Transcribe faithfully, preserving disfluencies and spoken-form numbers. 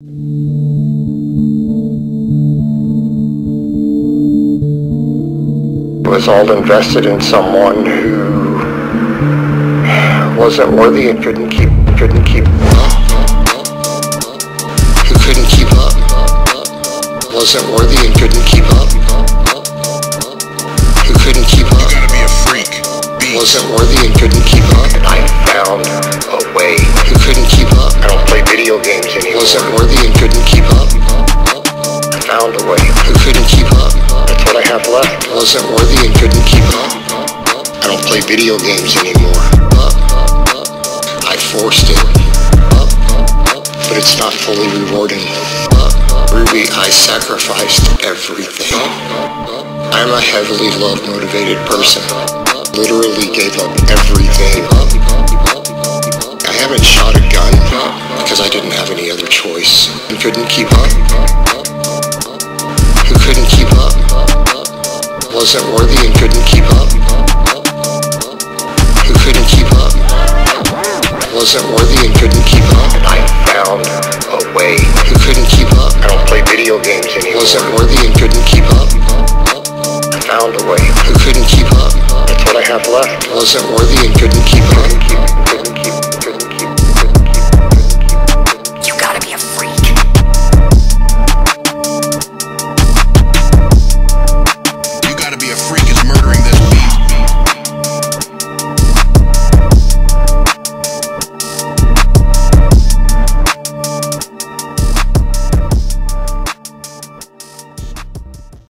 It was all invested in someone who wasn't worthy and couldn't keep couldn't keep up. Who couldn't keep up? Wasn't worthy and couldn't keep up. Who couldn't keep up? You gotta be a freak. Beast. Wasn't worthy and couldn't keep up. And I found a way. Who couldn't keep up? I don't play video games anymore. Wasn't worthy and couldn't keep up. I found a way. Who couldn't keep up? I have left. Wasn't worthy and couldn't keep up. I don't play video games anymore. Up, I forced it. Up, but it's not fully rewarding. Up, Ruby, I sacrificed everything. I'm a heavily love-motivated person. Literally gave up everything. I haven't shot a gun because I didn't have any other choice. I couldn't keep up. Wasn't worthy and couldn't keep up. Who couldn't keep up? Wasn't worthy and couldn't keep up. And I found a way. Who couldn't keep up? I don't play video games anymore. Wasn't worthy and couldn't keep up. I found a way. Who couldn't keep up? That's what I have left. Wasn't worthy and couldn't keep up.